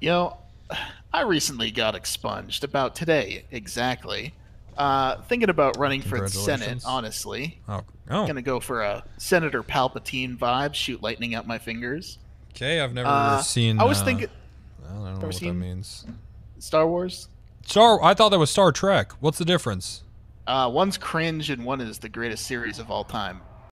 You know, I recently got expunged about today, exactly. Thinking about running for Senate, honestly. Oh. Gonna go for a Senator Palpatine vibe, shoot lightning out my fingers. Okay, I've never seen... I was thinking... I don't know what that means. Star Wars? I thought that was Star Trek. What's the difference? One's cringe and one is the greatest series of all time.